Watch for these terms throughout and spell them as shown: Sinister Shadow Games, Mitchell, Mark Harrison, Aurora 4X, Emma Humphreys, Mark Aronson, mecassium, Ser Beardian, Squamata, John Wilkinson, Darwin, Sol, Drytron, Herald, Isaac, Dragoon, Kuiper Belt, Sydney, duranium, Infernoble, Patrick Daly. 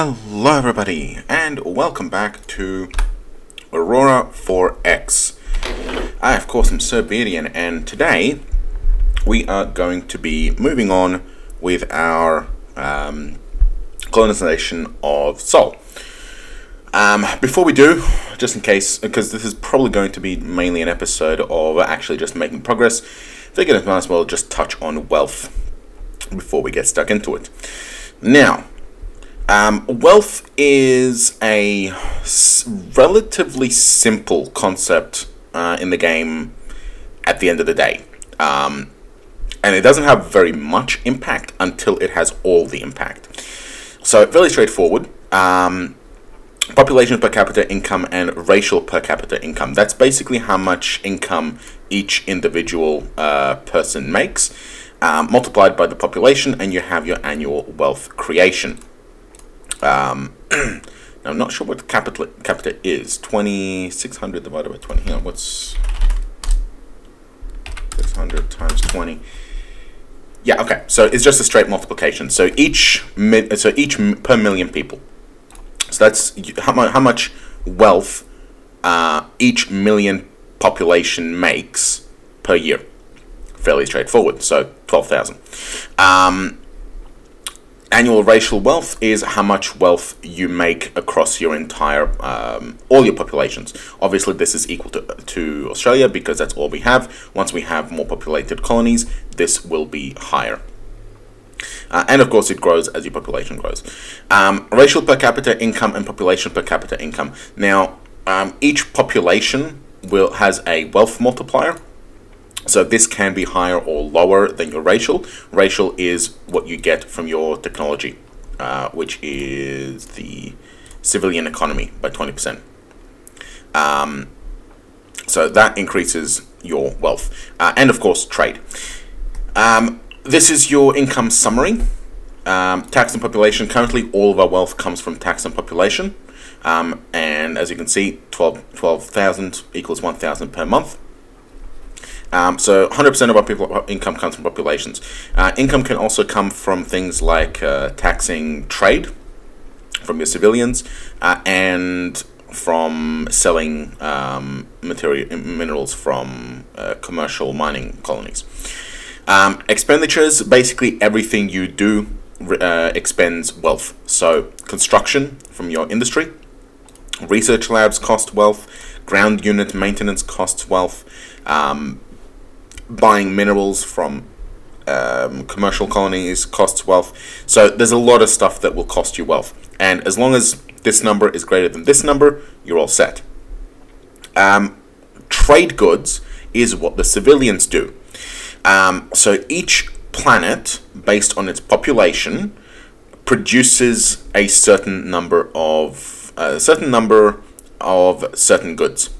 Hello everybody, and welcome back to Aurora 4X. I, of course, am Ser Beardian, and today we are going to be moving on with our colonization of Sol. Before we do, just in case, because this is probably going to be mainly an episode of actually just making progress, figured I might as well just touch on wealth before we get stuck into it. Now, wealth is a relatively simple concept in the game at the end of the day. And it doesn't have very much impact until it has all the impact. So, fairly straightforward. Population per capita income and racial per capita income. That's basically how much income each individual person makes, multiplied by the population, and you have your annual wealth creation. Now I'm not sure what capita is. 2600 divided by 20. Hang on, what's 600 times 20? Yeah, okay. So it's just a straight multiplication. So each per million people. So that's how much wealth each million population makes per year. Fairly straightforward. So 12,000. Annual racial wealth is how much wealth you make across your entire, all your populations. Obviously, this is equal to Australia because that's all we have. Once we have more populated colonies, this will be higher. And of course, it grows as your population grows. Racial per capita income and population per capita income. Now, each population has a wealth multiplier. So this can be higher or lower than your racial. Racial is what you get from your technology, which is the civilian economy by 20%. So that increases your wealth. And of course, trade. This is your income summary. Tax and population. Currently, all of our wealth comes from tax and population. And as you can see, 12,000 equals 1,000 per month. So 100% of our income comes from populations. Income can also come from things like taxing trade from your civilians and from selling minerals from commercial mining colonies. Expenditures, basically everything you do expends wealth. So construction from your industry, research labs cost wealth, ground unit maintenance costs wealth, buying minerals from commercial colonies costs wealth. So there's a lot of stuff that will cost you wealth. And as long as this number is greater than this number, you're all set. Trade goods is what the civilians do. So each planet, based on its population, produces a certain number of certain goods.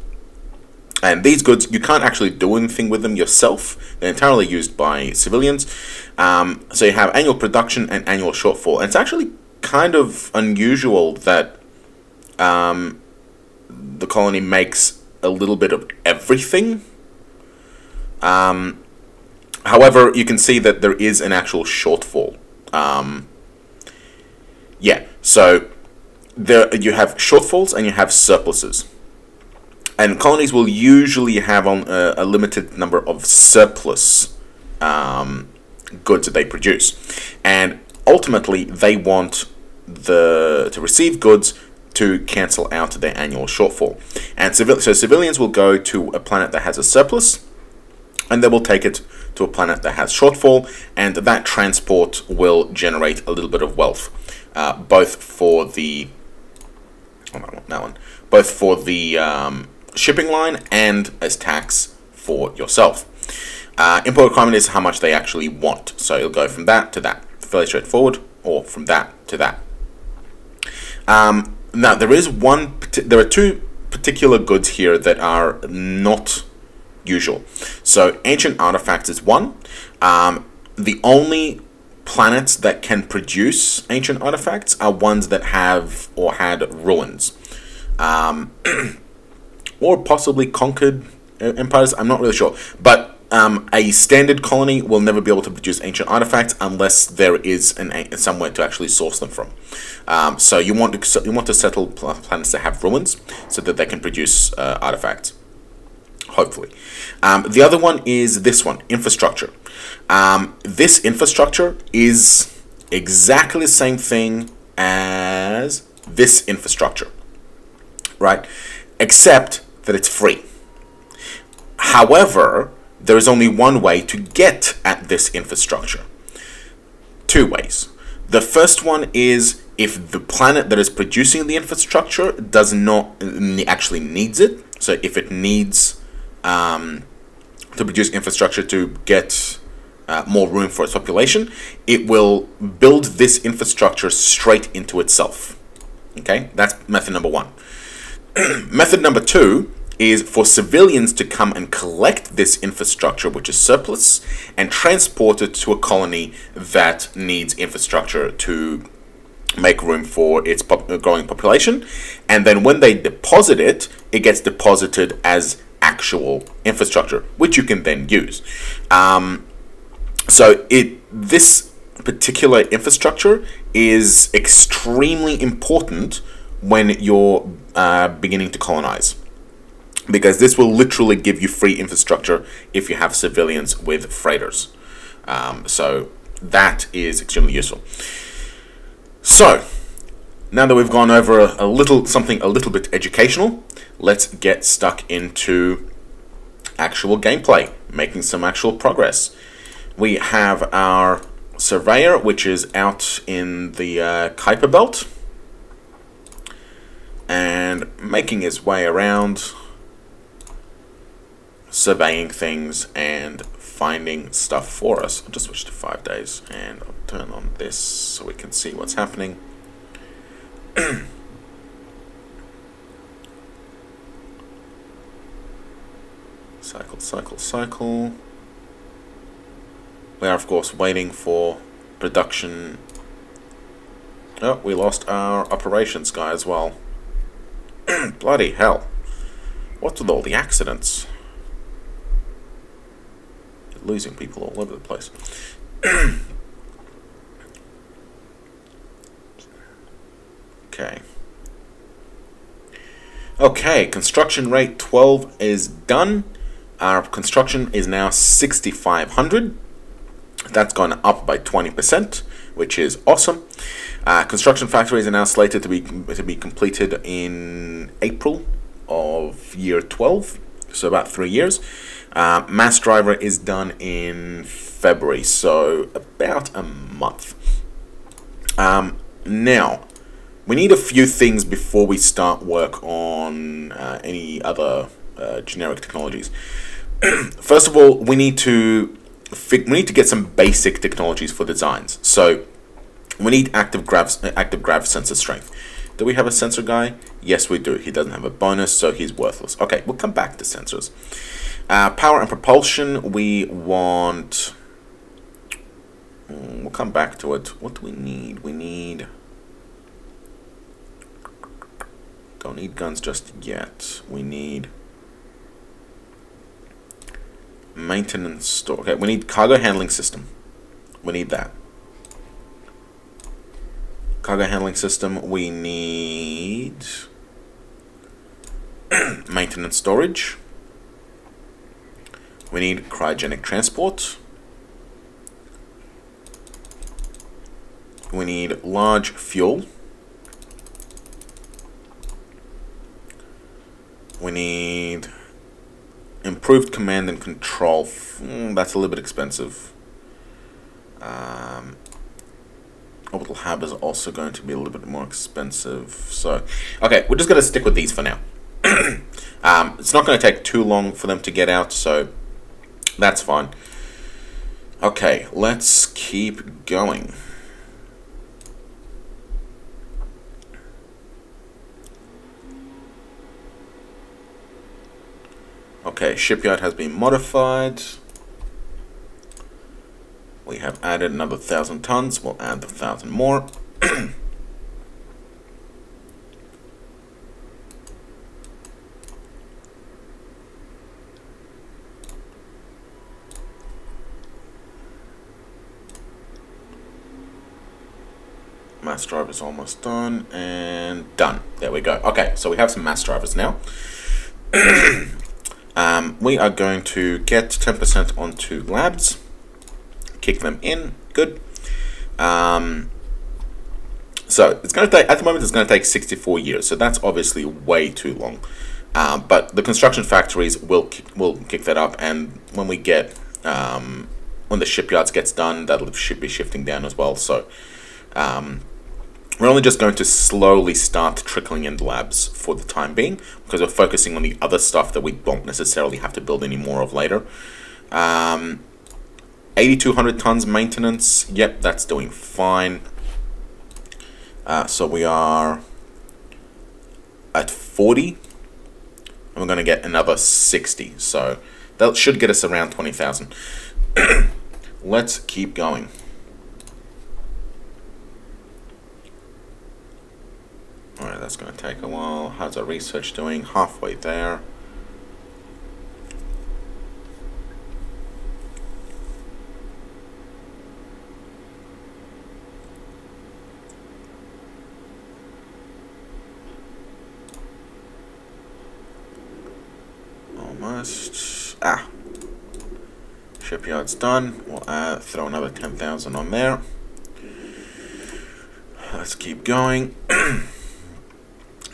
And these goods, you can't actually do anything with them yourself. They're entirely used by civilians. So you have annual production and annual shortfall. And it's actually kind of unusual that the colony makes a little bit of everything. However, you can see that there is an actual shortfall. Yeah, so there you have shortfalls and you have surpluses. And colonies will usually have on a limited number of surplus goods that they produce, and ultimately they want to receive goods to cancel out their annual shortfall. And so civilians will go to a planet that has a surplus, and they will take it to a planet that has shortfall, and that transport will generate a little bit of wealth, both for the shipping line and as tax for yourself. Import requirement is how much they actually want. So you'll go from that to that. Fairly straightforward, or from that to that. Now, there are two particular goods here that are not usual. So ancient artifacts is one. The only planets that can produce ancient artifacts are ones that have or had ruins. Or possibly conquered empires, I'm not really sure. But A standard colony will never be able to produce ancient artifacts unless there is somewhere to actually source them from. So you want to settle planets that have ruins so that they can produce artifacts, hopefully. The other one is this one, infrastructure. This infrastructure is exactly the same thing as this infrastructure, right? Except that it's free. However, there is only one way to get at this infrastructure. Two ways. The first one is if the planet that is producing the infrastructure does not actually needs it. So if it needs to produce infrastructure to get more room for its population, it will build this infrastructure straight into itself. Okay, that's method number one. Method number two is for civilians to come and collect this infrastructure, which is surplus, and transport it to a colony that needs infrastructure to make room for its growing population. And then when they deposit it, it gets deposited as actual infrastructure, which you can then use. So this particular infrastructure is extremely important when you're beginning to colonize, because this will literally give you free infrastructure if you have civilians with freighters. So that is extremely useful. So now that we've gone over a little bit educational, let's get stuck into actual gameplay, making some actual progress. We have our surveyor, which is out in the Kuiper Belt, and making his way around, surveying things and finding stuff for us. I'll just switch to 5 days and I'll turn on this so we can see what's happening. Cycle, cycle, cycle. We are of course waiting for production. Oh, we lost our operations guy as well. Bloody hell. What's with all the accidents? Losing people all over the place. Okay. Okay, construction rate 12 is done. Our construction is now 6,500. That's gone up by 20%, which is awesome. Construction factories are now slated to be completed in April of year 12, so about 3 years. Mass driver is done in February, so about a month. Now, we need a few things before we start work on any other generic technologies. First of all, we need to get some basic technologies for designs. So we need active grav sensor strength. Do we have a sensor guy? Yes, we do. He doesn't have a bonus, so he's worthless. Okay, we'll come back to sensors. Power and propulsion, we want... We'll come back to it. What do we need? We need... Don't need guns just yet. We need... Maintenance store. Okay, we need cargo handling system. We need that. Cargo handling system, we need... maintenance storage. We need cryogenic transport. We need large fuel. We need improved command and control. That's a little bit expensive. Orbital hub is also going to be a little bit more expensive. So, okay, we're just going to stick with these for now. It's not going to take too long for them to get out, so... That's fine. Okay, let's keep going. Okay, shipyard has been modified. We have added another 1,000 tons. We'll add 1,000 more. mass drive is almost done, and done. There we go. Okay, so we have some mass drivers now. We are going to get 10% onto labs, kick them in, good. So it's going to take, at the moment it's going to take 64 years, so that's obviously way too long. But the construction factories will kick that up, and when we get, when the shipyards gets done, that should be shifting down as well. So we're only just going to slowly start trickling in labs for the time being, because we're focusing on the other stuff that we don't necessarily have to build any more of later. 8,200 tons maintenance, yep, that's doing fine. So we are at 40, and we're going to get another 60, so that should get us around 20,000. Let's keep going. Alright, that's going to take a while. How's our research doing? Halfway there. Almost. Ah. Shipyard's done. We'll throw another 10,000 on there. Let's keep going.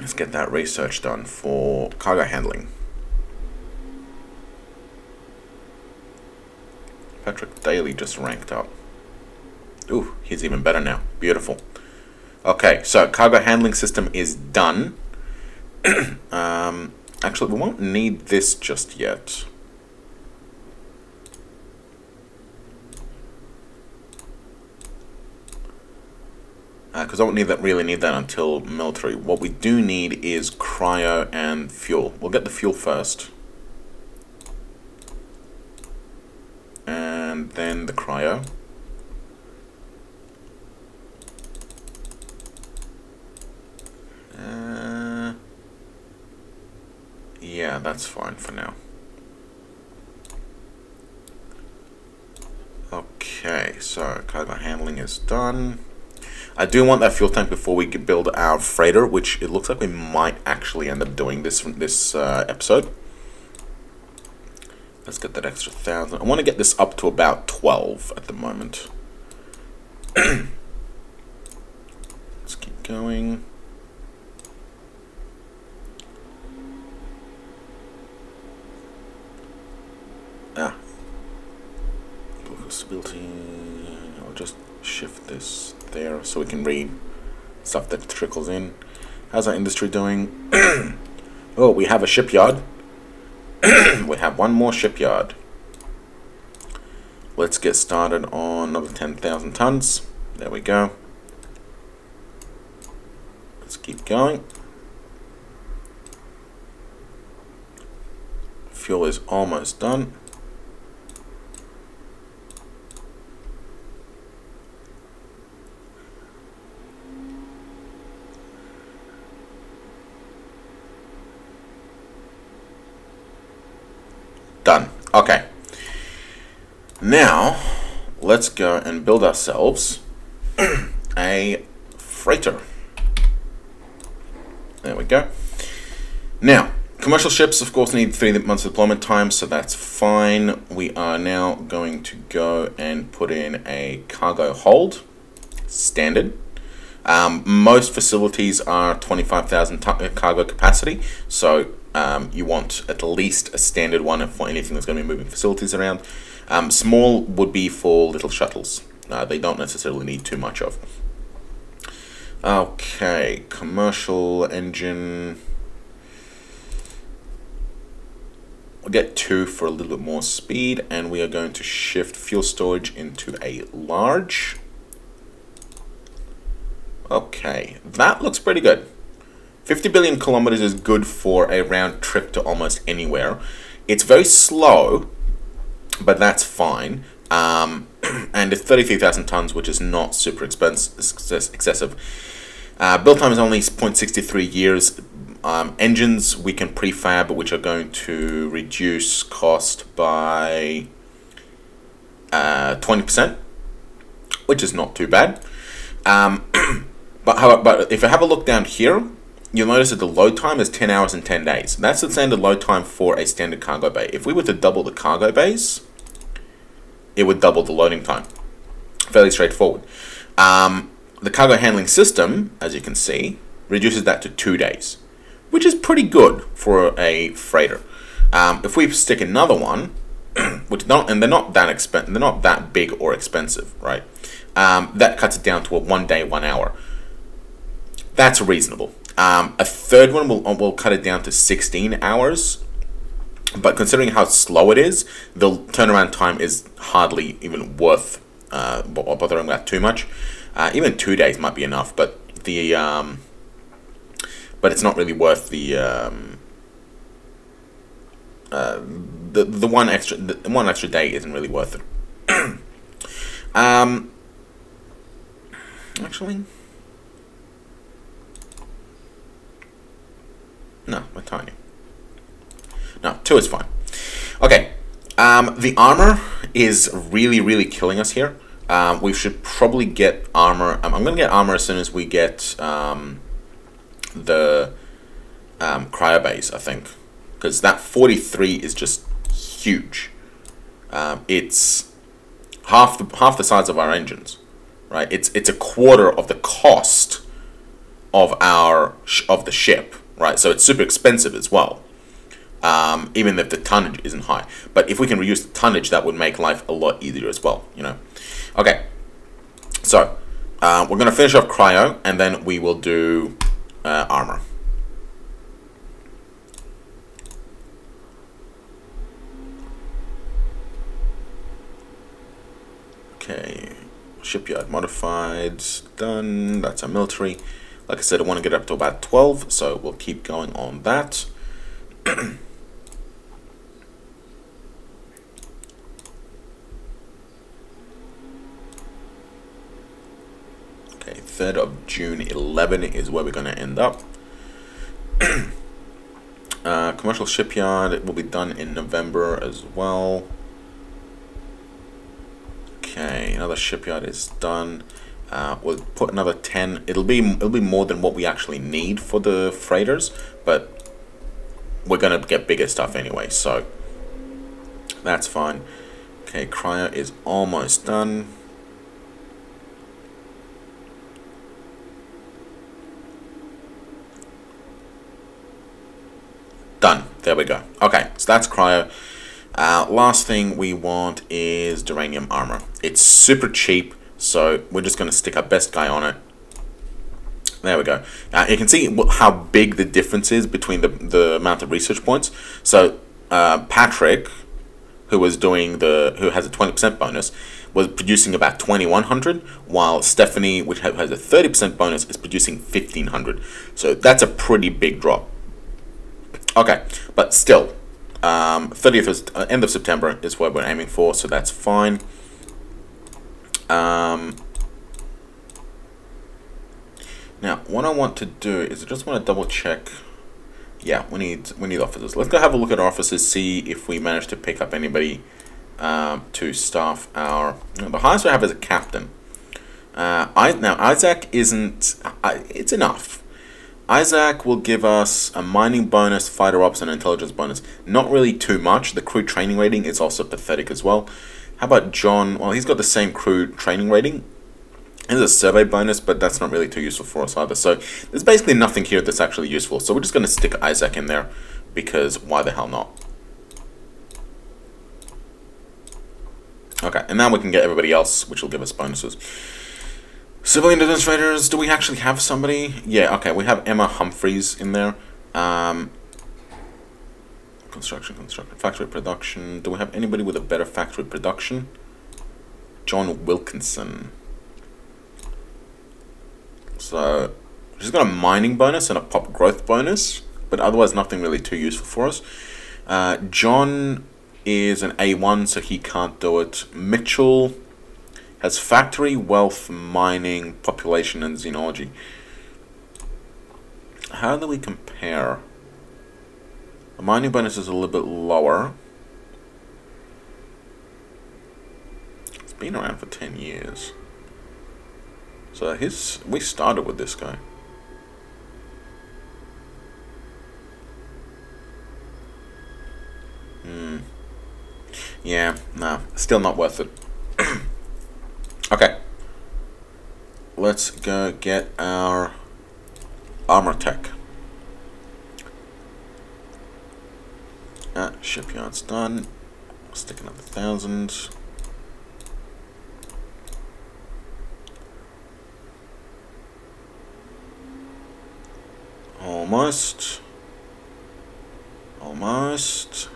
Let's get that research done for cargo handling. Patrick Daly just ranked up. Ooh, he's even better now. Beautiful. Okay, so cargo handling system is done. Actually, we won't need this just yet. Because I don't need that, really need that until military. What we do need is cryo and fuel. We'll get the fuel first. And then the cryo. Yeah, that's fine for now. Okay, so cargo handling is done. I do want that fuel tank before we can build our freighter, which it looks like we might actually end up doing this from this episode. Let's get that extra 1,000. I want to get this up to about 12 at the moment. Let's keep going. Ah. Stability. I'll just shift this there so we can read stuff that trickles in. How's our industry doing? Oh, we have a shipyard. We have one more shipyard. Let's get started on another 10,000 tons. There we go. Let's keep going. Fuel is almost done. Done. Okay. Now, let's go and build ourselves a freighter. There we go. Now, commercial ships, of course, need 3 months of deployment time, so that's fine. We are now going to go and put in a cargo hold. Standard. Most facilities are 25,000 cargo capacity, so you want at least a standard one for anything that's going to be moving facilities around. Small would be for little shuttles. They don't necessarily need too much of. Okay, commercial engine. We'll get 2 for a little bit more speed, and we are going to shift fuel storage into a large. Okay, that looks pretty good. 50 billion kilometers is good for a round trip to almost anywhere. It's very slow, but that's fine. And it's 33,000 tons, which is not super excessive. Build time is only 0.63 years. Engines, we can prefab, which are going to reduce cost by 20%, which is not too bad. But if I have a look down here, you'll notice that the load time is 10 hours and 10 days. That's the standard load time for a standard cargo bay. If we were to double the cargo bays, it would double the loading time. Fairly straightforward. The cargo handling system, as you can see, reduces that to 2 days, which is pretty good for a freighter. If we stick another one, and they're not that expensive, they're not that big or expensive, right? That cuts it down to a 1 day, 1 hour. That's reasonable. A third one will cut it down to 16 hours, but considering how slow it is, the turnaround time is hardly even worth bothering about too much. Even 2 days might be enough, but the but it's not really worth the one extra day isn't really worth it. Actually. No, we're tiny. No, 2 is fine. Okay, the armor is really, really killing us here. We should probably get armor. I'm going to get armor as soon as we get the cryo base, I think. Because that 43 is just huge. It's half the size of our engines, right? It's a quarter of the cost of the ship. Right, so it's super expensive as well, even if the tonnage isn't high. But if we can reduce the tonnage, that would make life a lot easier as well, you know. Okay, so we're going to finish off cryo, and then we will do armor. Okay, shipyard modified, done, that's our military. Like I said, I want to get up to about 12, so we'll keep going on that. Okay, 3rd of June, 11 is where we're going to end up. Commercial shipyard, it will be done in November as well. Okay, another shipyard is done. We'll put another 10. It'll be more than what we actually need for the freighters, but we're gonna get bigger stuff anyway, so that's fine. Okay, cryo is almost done. Done. There we go. Okay, so that's cryo. Last thing we want is duranium armor. It's super cheap. So we're just going to stick our best guy on it. There we go. You can see how big the difference is between the amount of research points. So Patrick, who has a 20% bonus, was producing about 2,100, while Stephanie, which has a 30% bonus, is producing 1,500. So that's a pretty big drop. Okay, but still, 30th end of September is what we're aiming for, so that's fine. Now what I want to do is I just want to double check. Yeah, we need officers. Let's go have a look at our officers, see if we manage to pick up anybody to staff our. The highest we have is a captain. Isaac isn't. It's enough. Isaac will give us a mining bonus, fighter ops, and intelligence bonus. Not really too much. The crew training rating is also pathetic as well. How about John? Well, he's got the same crew training rating. There's a survey bonus, but that's not really too useful for us either. So there's basically nothing here that's actually useful. So we're just going to stick Isaac in there, because why the hell not? Okay, and now we can get everybody else, which will give us bonuses. Civilian administrators, do we actually have somebody? Yeah, okay, we have Emma Humphreys in there. Construction, factory production. Do we have anybody with a better factory production? John Wilkinson. So, she's got a mining bonus and a pop growth bonus, but otherwise nothing really too useful for us. John is an A1, so he can't do it. Mitchell has factory, wealth, mining, population, and xenology. How do we compare? The mining bonus is a little bit lower. It's been around for 10 years. So we started with this guy. Yeah, nah, still not worth it. Okay. Let's go get our armor tech. Shipyard's done. Stick another 1,000. Almost. Almost.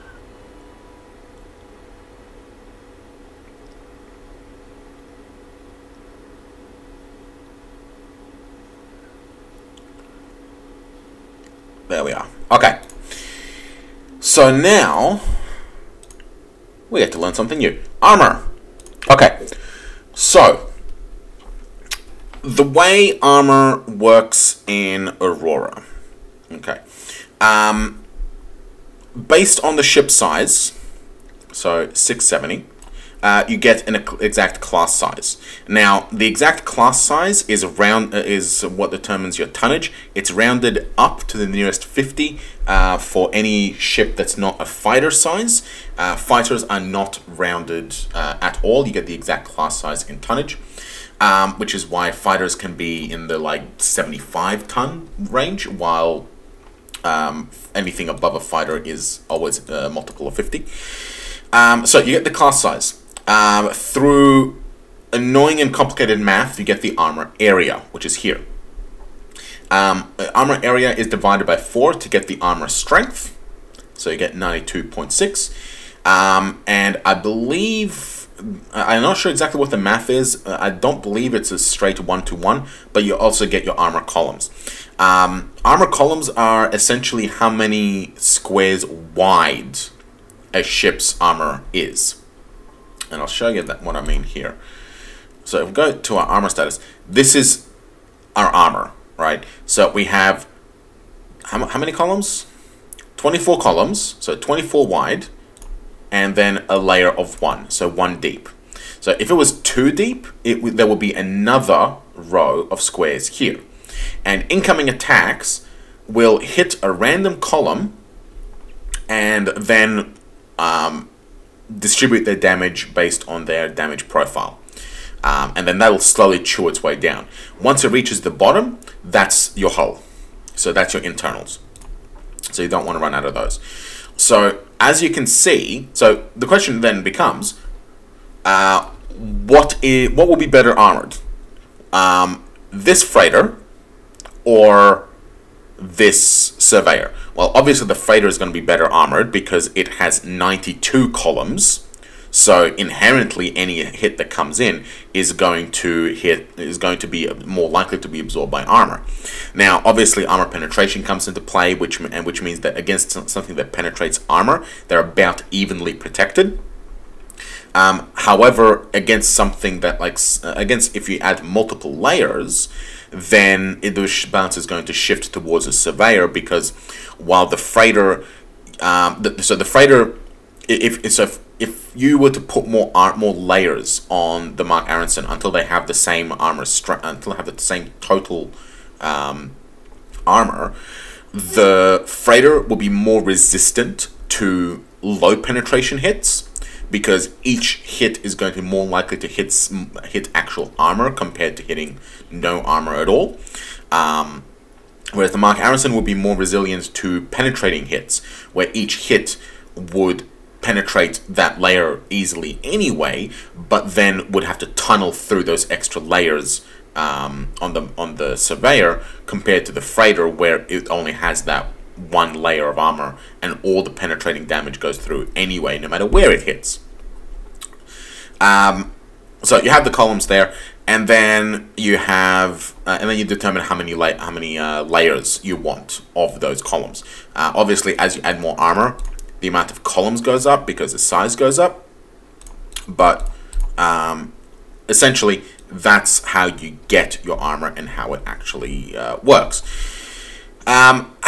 There we are. Okay. So now we have to learn something new. Armor. Okay. So the way armor works in Aurora. Okay. Based on the ship size, so 670, you get an exact class size. Now the exact class size is what determines your tonnage. It's rounded up to the nearest 50 for any ship that's not a fighter size. Fighters are not rounded at all. You get the exact class size in tonnage, which is why fighters can be in the like 75 ton range, while anything above a fighter is always a multiple of 50. So you get the class size. Through annoying and complicated math, you get the armor area, which is here. Armor area is divided by 4 to get the armor strength. So you get 92.6. And I believe, I'm not sure exactly what the math is. I don't believe it's a straight 1-to-1, but you also get your armor columns. Armor columns are essentially how many squares wide a ship's armor is. And I'll show you that what I mean here. So if we go to our armor status, this is our armor, right? So we have, how many columns? 24 columns, so 24 wide, and then a layer of 1, so 1 deep. So if it was 2 deep, there will be another row of squares here. And incoming attacks will hit a random column and then distribute their damage based on their damage profile. And then that'll slowly chew its way down. Once it reaches the bottom, that's your hull. So that's your internals. So you don't want to run out of those. So as you can see, so the question then becomes, what will be better armored? This freighter or this surveyor? Well, obviously the freighter is going to be better armored because it has 92 columns. So inherently, any hit that comes in is going to be more likely to be absorbed by armor. Now, obviously, armor penetration comes into play, which means that against something that penetrates armor, they're about evenly protected. However, against something that if you add multiple layers, then the balance is going to shift towards a surveyor, because while the freighter, if you were to put more layers on the Mark Aronson until they have the same armor total armor, the freighter will be more resistant to low penetration hits, because each hit is going to be more likely to hit actual armor compared to hitting no armor at all. Whereas the Mark Aronson would be more resilient to penetrating hits, where each hit would penetrate that layer easily anyway, but then would have to tunnel through those extra layers on the surveyor, compared to the freighter, where it only has that one layer of armor and all the penetrating damage goes through anyway, no matter where it hits. So you have the columns there, and then you have you determine how many layers you want of those columns. Obviously, as you add more armor, the amount of columns goes up because the size goes up, but essentially that's how you get your armor and how it actually works.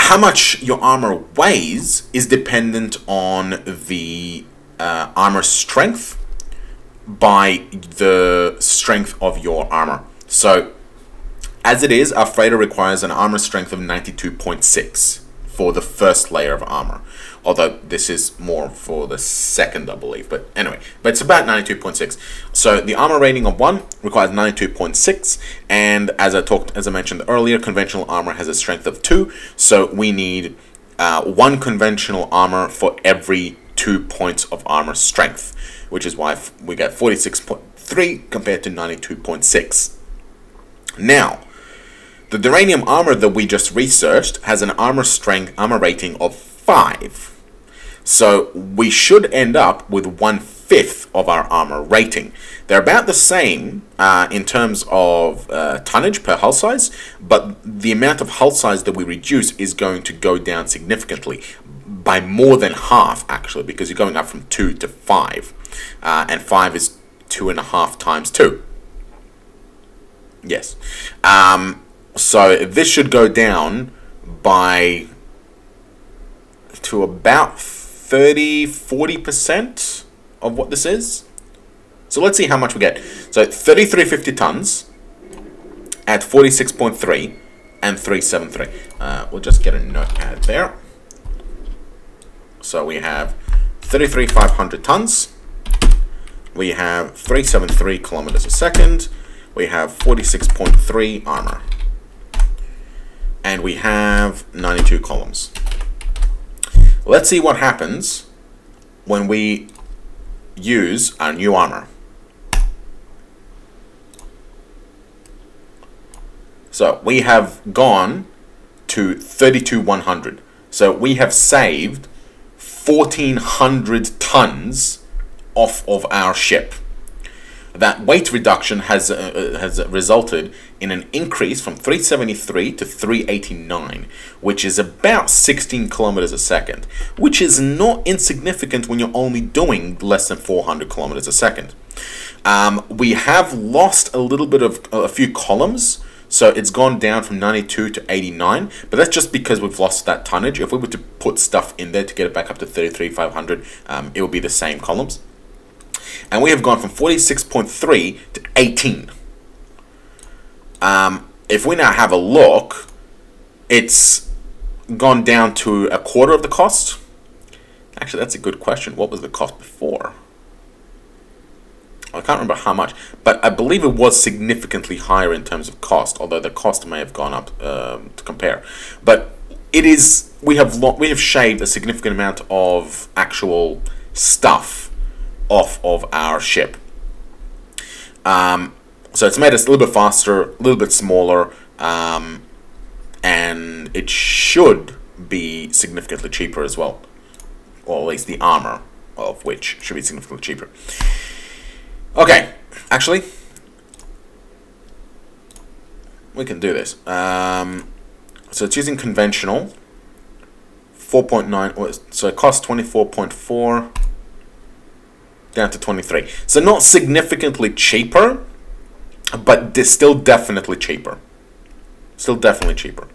How much your armor weighs is dependent on the armor strength by the strength of your armor. So As it is, our freighter requires an armor strength of 92.6 for the first layer of armor. Although this is more for the second, I believe. But anyway, but it's about 92.6. So the armor rating of 1 requires 92.6. And as I mentioned earlier, conventional armor has a strength of 2. So we need 1 conventional armor for every 2 points of armor strength, which is why we get 46.3 compared to 92.6. Now, the Duranium armor that we just researched has an armor rating of 5. So we should end up with 1/5 of our armor rating. They're about the same in terms of tonnage per hull size, but the amount of hull size that we reduce is going to go down significantly, by more than half actually, because you're going up from 2 to 5, and 5 is 2.5 times 2. Yes. So this should go down by to about 30–40% of what this is. So let's see how much we get. So 3350 tons at 46.3 and 373. We'll just get a notepad there. So we have 33,500 tons. We have 373 kilometers a second. We have 46.3 armor. And we have 92 columns. Let's see what happens when we use our new armor. So we have gone to 32,100. So we have saved 1,400 tons off of our ship. That weight reduction has resulted in an increase from 373 to 389, which is about 16 kilometers a second, which is not insignificant when you're only doing less than 400 kilometers a second. We have lost a little bit of a few columns, so it's gone down from 92 to 89, but that's just because we've lost that tonnage. If we were to put stuff in there to get it back up to 33,500, it would be the same columns. And we have gone from 46.3 to 18. If we now have a look, it's gone down to 1/4 of the cost. Actually, that's a good question. What was the cost before? I can't remember how much, but I believe it was significantly higher in terms of cost, although the cost may have gone up to compare. But it is, we have shaved a significant amount of actual stuff off of our ship. So it's made us a little bit faster, a little bit smaller, and it should be significantly cheaper as well, or at least the armor of which should be significantly cheaper. Okay, actually, we can do this. So it's using conventional, 4.9, so it costs 24.4, down to 23. So not significantly cheaper, but still definitely cheaper. Still definitely cheaper.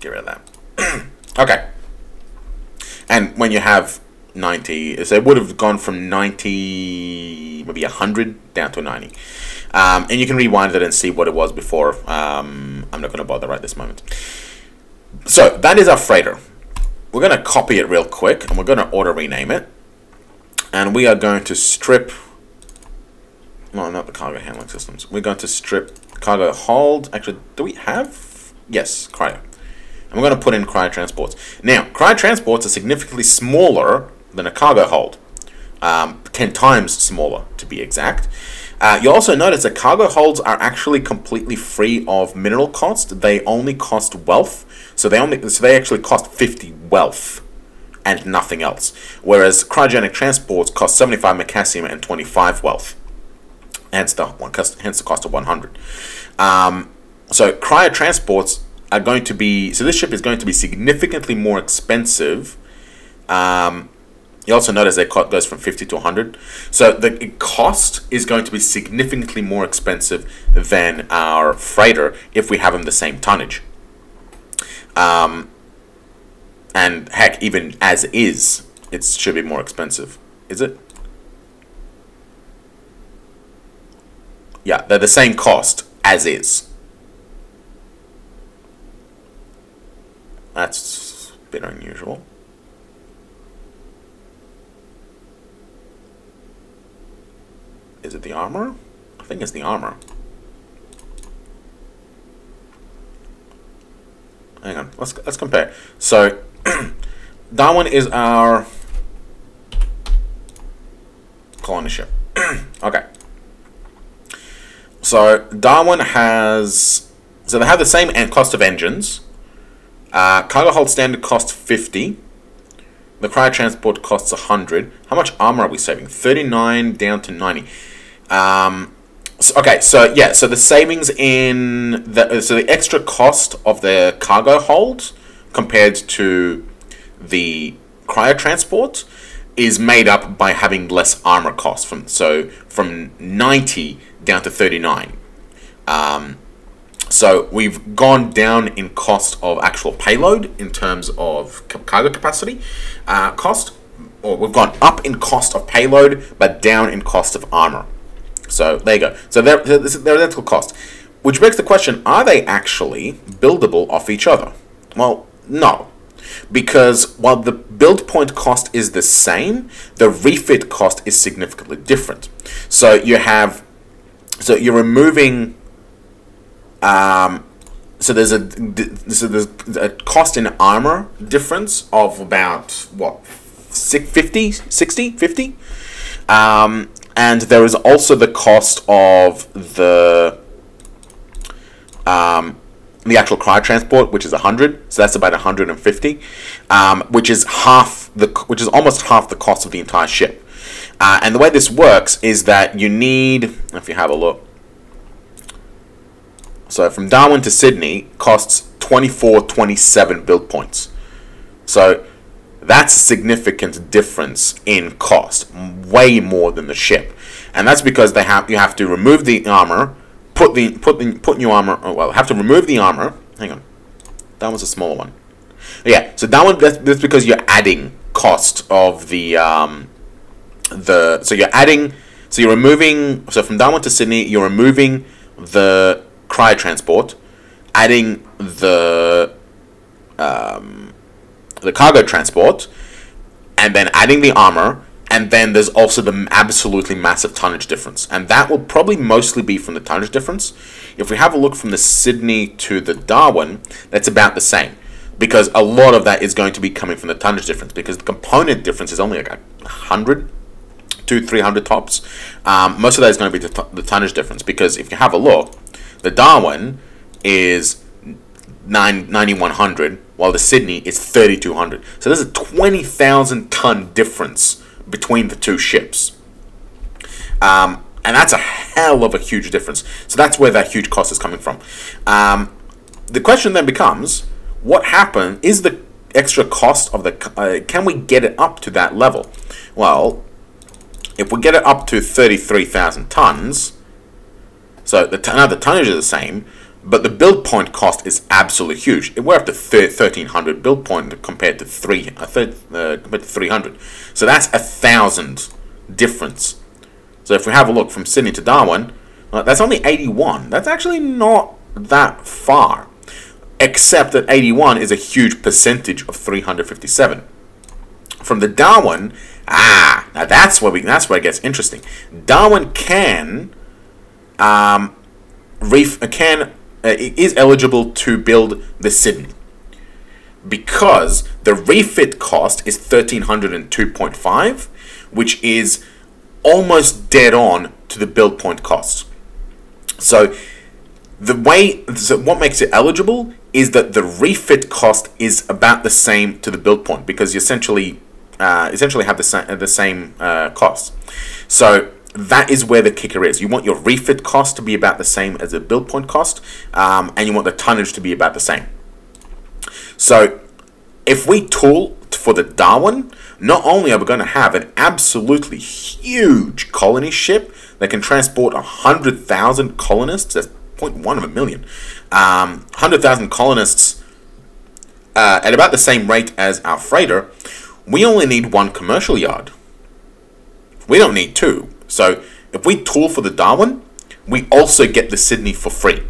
Get rid of that. Okay. And when you have 90, so it would have gone from 90, maybe 100, down to 90. And you can rewind it and see what it was before. I'm not going to bother right this moment. So that is our freighter. We're going to copy it real quick, and we're going to auto-rename it. And we are going to strip, well, not the cargo handling systems. We're going to strip cargo hold. Actually, do we have? Yes, cryo. And we're going to put in cryo transports. Now, cryo transports are significantly smaller than a cargo hold. 10 times smaller, to be exact. You'll also notice that cargo holds are actually completely free of mineral cost. They only cost wealth. So they actually cost 50 wealth. And nothing else, whereas cryogenic transports cost 75 mecassium and 25 wealth, hence the cost of 100. So cryo transports are going to be, so this ship is going to be significantly more expensive. You also notice that it goes from 50 to 100, so the cost is going to be significantly more expensive than our freighter if we have them the same tonnage. And heck, even as is, it should be more expensive. Is it? Yeah, they're the same cost as is. That's a bit unusual. Is it the armor? I think it's the armor. Hang on, let's compare. So that one is our colony ship. Okay. So Darwin has, so they have the same cost of engines. Cargo hold standard costs 50. The cryo transport costs 100. How much armor are we saving? 39 down to 90. Okay, so yeah, so the savings in the, so the extra cost of the cargo hold compared to the cryo transport is made up by having less armor cost, from 90 down to 39. So we've gone down in cost of actual payload in terms of cargo capacity cost, or we've gone up in cost of payload but down in cost of armor. So there you go. So they're identical cost, which begs the question: are they actually buildable off each other? Well, no. Because while the build point cost is the same, the refit cost is significantly different. So you have, so you're removing, so there's a cost in armor difference of about what, 50, and there is also the cost of the actual cryo transport, which is 100, so that's about 150, which is half the, which is almost half the cost of the entire ship. And the way this works is that you need, if you have a look, so from Darwin to Sydney costs 27 build points. So that's a significant difference in cost, way more than the ship, and that's because they have, you have to remove the armor. Put new armor. Oh, well, have to remove the armor. Hang on, that one's a smaller one. Yeah, so that one, that's because you're adding cost of the so you're adding, so you're removing, so from Darwin to Sydney you're removing the cryo transport, adding the cargo transport, and then adding the armor. And then there's also the absolutely massive tonnage difference. And that will probably mostly be from the tonnage difference. If we have a look from the Sydney to the Darwin, that's about the same. Because a lot of that is going to be coming from the tonnage difference. Because the component difference is only like 100 to 300 tops. Most of that is going to be the tonnage difference. Because if you have a look, the Darwin is 9,100, while the Sydney is 3,200. So there's a 20,000 ton difference between the two ships, and that's a hell of a huge difference. So that's where that huge cost is coming from. The question then becomes, what happened? Is the extra cost of the can we get it up to that level? Well, if we get it up to 33,000 tons, so the tonnage is the same, but the build point cost is absolutely huge. We're up to 1,300 build point compared to 300. So that's 1,000 difference. So if we have a look from Sydney to Darwin, that's only 81. That's actually not that far, except that 81 is a huge percentage of 357. From the Darwin, now that's where it gets interesting. Darwin is eligible to build the Sydney because the refit cost is 1,302.5, which is almost dead on to the build point cost. So what makes it eligible is that the refit cost is about the same to the build point, because you essentially have the same cost. So that is where the kicker is. You want your refit cost to be about the same as the build point cost, and you want the tonnage to be about the same. So if we tool for the Darwin, not only are we going to have an absolutely huge colony ship that can transport 100,000 colonists, that's 0.1 of a million, 100,000 colonists at about the same rate as our freighter, we only need one commercial yard. We don't need two. So if we tool for the Darwin, we also get the Sydney for free.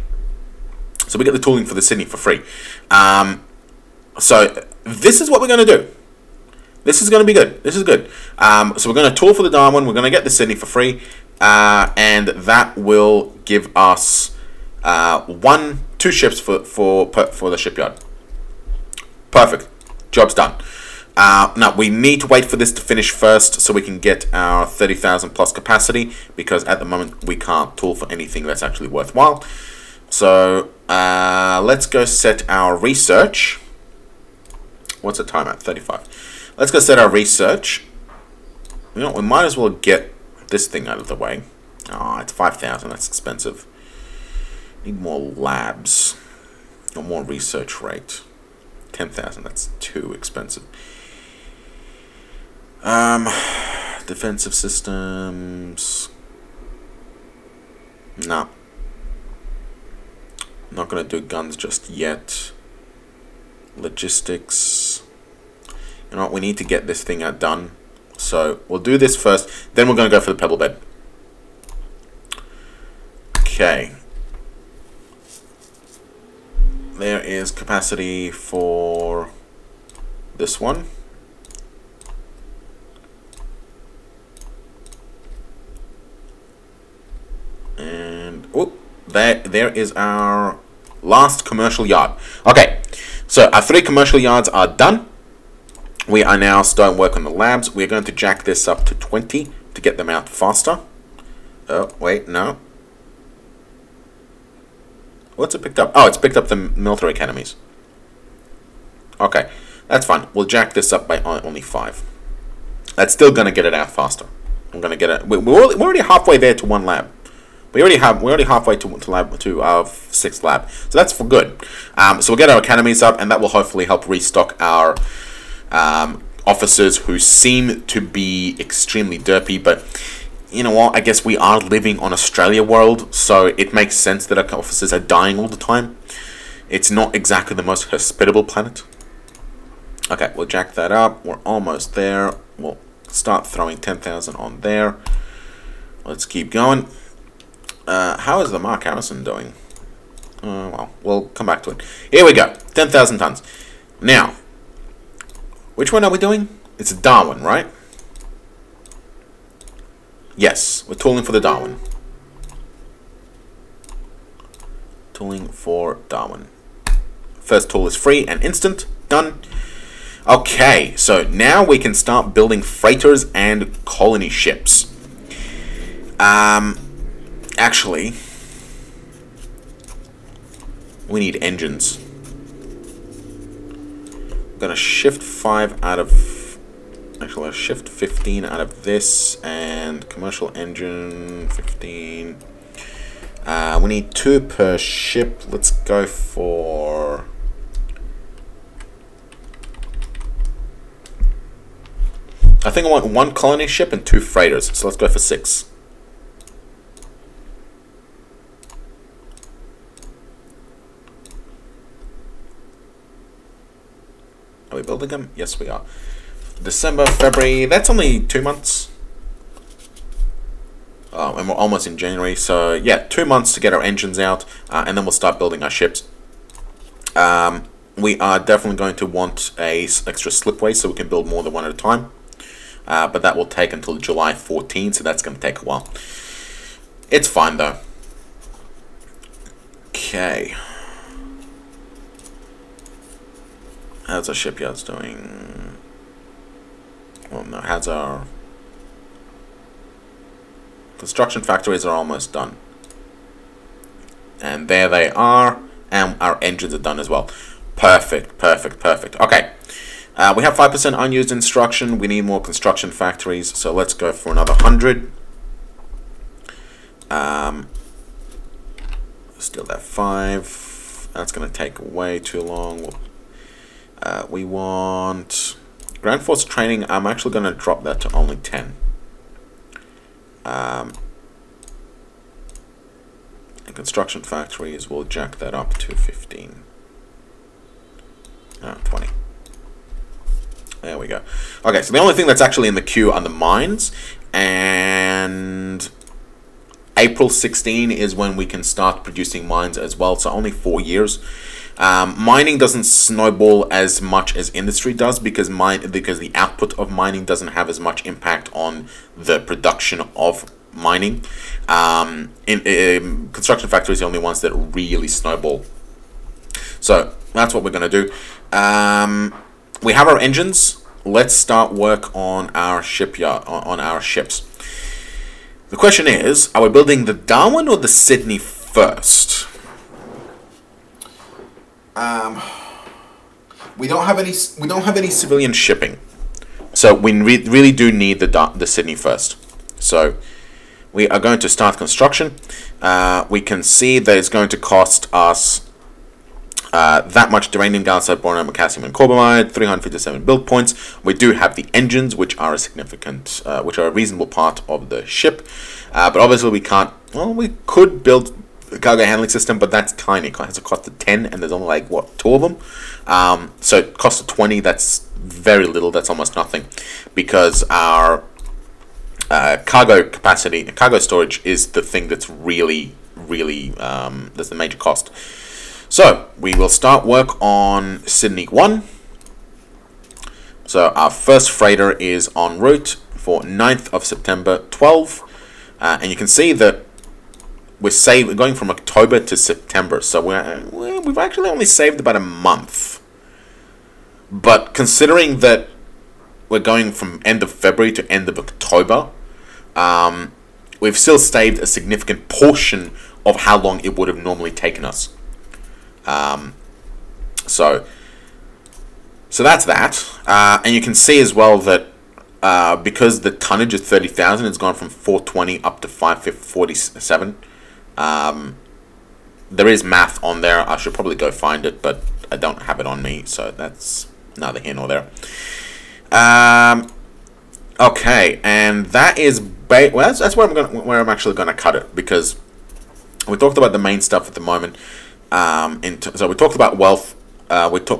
So we get the tooling for the Sydney for free. So this is what we're going to do. This is going to be good. This is good. So we're going to tour for the Darwin. We're going to get to Sydney for free. And that will give us two ships for the shipyard. Perfect. Job's done. Now, we need to wait for this to finish first so we can get our 30,000 plus capacity, because at the moment we can't tool for anything that's actually worthwhile. So let's go set our research. What's the time at? 35. Let's go set our research. You know, we might as well get this thing out of the way. Oh, it's 5,000. That's expensive. Need more labs. Or more research rate. 10,000. That's too expensive. Defensive systems. No. Not going to do guns just yet. Logistics. You know what, we need to get this thing out done. So we'll do this first, then we're going to go for the pebble bed. Okay. There is capacity for this one. And, oh, there is our last commercial yard. Okay, so our 3 commercial yards are done. We are now starting work on the labs. We're going to jack this up to 20 to get them out faster. Oh, wait, no. What's it picked up? Oh, it's picked up the military academies. Okay, that's fine. We'll jack this up by only 5. That's still going to get it out faster. I'm going to get it. We're already halfway there to 1 lab. We're already halfway to our 6th lab. So that's for good. So we'll get our academies up, and that will hopefully help restock our... officers who seem to be extremely derpy, but you know what, I guess we are living on Australia world, so it makes sense that our officers are dying all the time. It's not exactly the most hospitable planet. Okay, we'll jack that up. We're almost there. We'll start throwing 10,000 on there. Let's keep going. How is the Mark Harrison doing? Well, we'll come back to it. Here we go. 10,000 tons. Now, which one are we doing? It's Darwin, right? Yes, we're tooling for the Darwin. Tooling for Darwin. First tool is free and instant. Done. Okay, so now we can start building freighters and colony ships. Actually, we need engines. I'm gonna shift 5 out of, actually I'll shift 15 out of this, and commercial engine 15. We need 2 per ship. Let's go for, I think I want 1 colony ship and 2 freighters, so let's go for 6. Are we building them? Yes, we are. December, February, that's only 2 months. And we're almost in January, so yeah, 2 months to get our engines out, and then we'll start building our ships. We are definitely going to want an extra slipway so we can build more than 1 at a time, but that will take until July 14, so that's going to take a while. It's fine, though. Okay. How's our shipyards doing? Well, no, how's our... construction factories are almost done. And there they are. And our engines are done as well. Perfect, perfect, perfect. Okay. We have 5% unused instruction. We need more construction factories. So let's go for another 100. Still that 5. That's going to take way too long. We'll we want ground force training. I'm actually going to drop that to only 10. And construction factories, will jack that up to 15. No, 20. There we go. Okay, so the only thing that's actually in the queue are the mines. And April 16 is when we can start producing mines as well. So only 4 years. Mining doesn't snowball as much as industry does because the output of mining doesn't have as much impact on the production of mining. Construction factories are the only ones that really snowball. So that's what we're going to do. We have our engines. Let's start work on our shipyard, on our ships. The question is, are we building the Darwin or the Sydney first? We don't have any civilian shipping, so we really do need the Sydney first. So we are going to start construction. We can see that it's going to cost us that much duranium, gallium, boron, potassium, and carbamide. 357 build points. We do have the engines, which are a significant, which are a reasonable part of the ship, but obviously we can't. Well, we could build the cargo handling system, but that's tiny. It has a cost of 10, and there's only like, what, 2 of them? So it costs of 20, that's very little, that's almost nothing, because our cargo capacity, cargo storage is the thing that's really, really, that's the major cost. So we will start work on Sydney 1. So our first freighter is en route for 9th of September 12, and you can see that we're going from October to September, so we've actually only saved about a month. But considering that we're going from end of February to end of October, we've still saved a significant portion of how long it would have normally taken us. So that's that. And you can see as well that because the tonnage is 30,000, it's gone from 420 up to 547. There is math on there. I should probably go find it, but I don't have it on me, so that's neither here nor there. Okay, and that is well, that's where I'm actually going to cut it, because we talked about the main stuff at the moment. So we talked about wealth.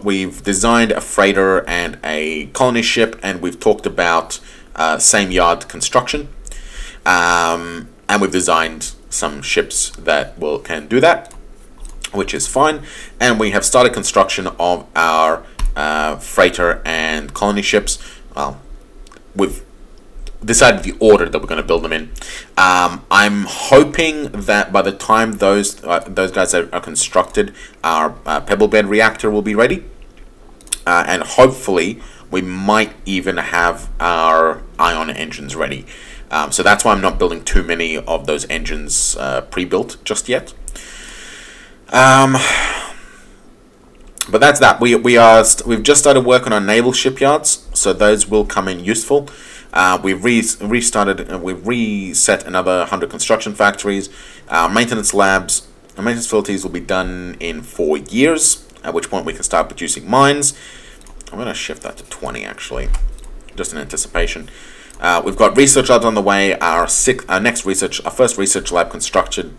We've designed a freighter and a colony ship, and we've talked about same yard construction, and we've designed some ships that can do that, which is fine. And we have started construction of our freighter and colony ships. Well, we've decided the order that we're going to build them in. I'm hoping that by the time those guys are constructed, our pebble bed reactor will be ready, and hopefully we might even have our ion engines ready. So that's why I'm not building too many of those engines pre-built just yet. But that's that. We've just started work on our naval shipyards, so those will come in useful. We've restarted and we've reset another 100 construction factories. Our maintenance labs, our maintenance facilities will be done in 4 years, at which point we can start producing mines. I'm going to shift that to 20 actually, just in anticipation. We've got research labs on the way. Our first research lab constructed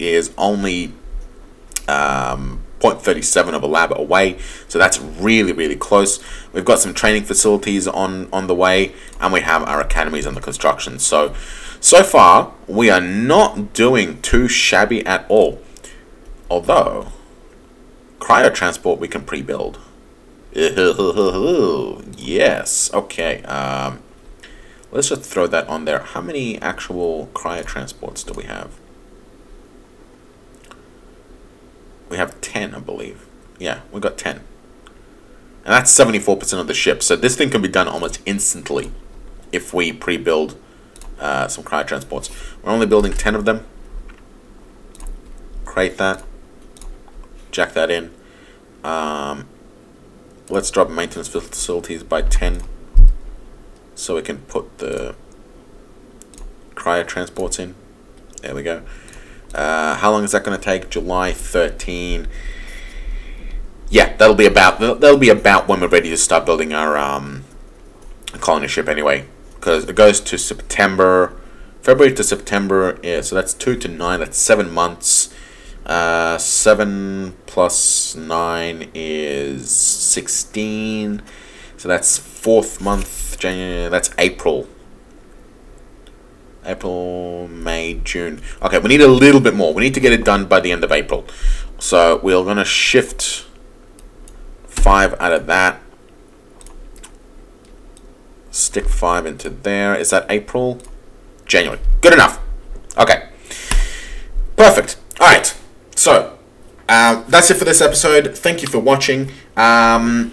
is only 0.37 of a lab away, so that's really, really close. We've got some training facilities on the way, and we have our academies under construction. So far, we are not doing too shabby at all. Although, cryo transport we can pre-build. Yes, okay. Let's just throw that on there. How many actual cryo transports do we have? We have 10, I believe. Yeah, we got 10. And that's 74% of the ship. So this thing can be done almost instantly if we pre-build some cryo transports. We're only building 10 of them. Create that. Jack that in. Let's drop maintenance facilities by 10. So we can put the cryo transports in. There we go. How long is that going to take? July 13. Yeah, that'll be about when we're ready to start building our colony ship anyway, because it goes to February to September. Yeah, so that's 2 to 9. That's 7 months. 7 plus 9 is 16. So that's 4th month, January, that's April. April, May, June. Okay, we need a little bit more. We need to get it done by the end of April. So we're going to shift 5 out of that. Stick 5 into there. Is that April? January. Good enough. Okay. Perfect. All right. So that's it for this episode. Thank you for watching. And